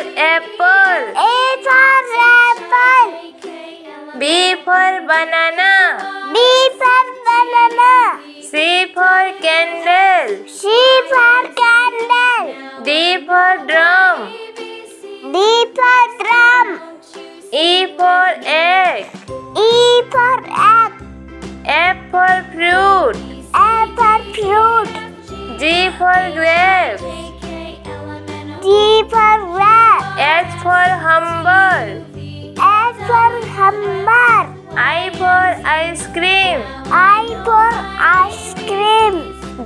apple, apple. A for apple. B for banana. B for banana. C for candle. C for candle. D for drum. D for drum. E for egg. E for egg. F for fruit. F for fruit. G for grape. G for grape. H for humble. H for humble. I for ice cream. I for ice cream.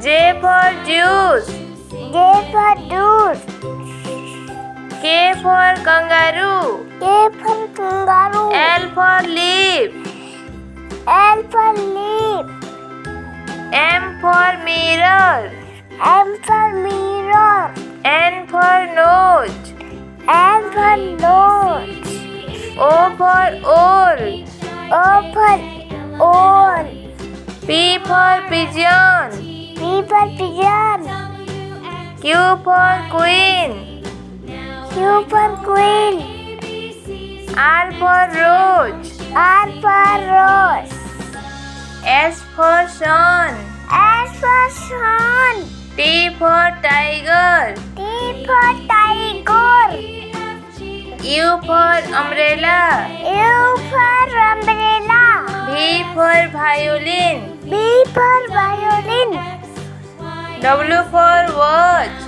J for juice. J for juice. K for kangaroo. K for kangaroo. L for leaf. L for leaf. M for mirror. M for mirror. N for nose. N for nose. O for owl. O for owl. P for pigeon. P for pigeon. Q for queen. Q for queen. R for rose. R for rose. S for sun. S for sun. T for tiger. T for tiger. U for umbrella. U for umbrella. V for violin. V for violin. W for watch.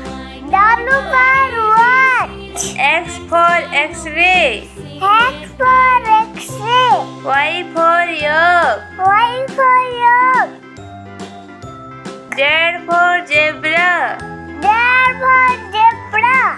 W for watch. X for X-ray. X for X-ray. Y for yolk. Y for yolk. Z for zebra. Z for zebra.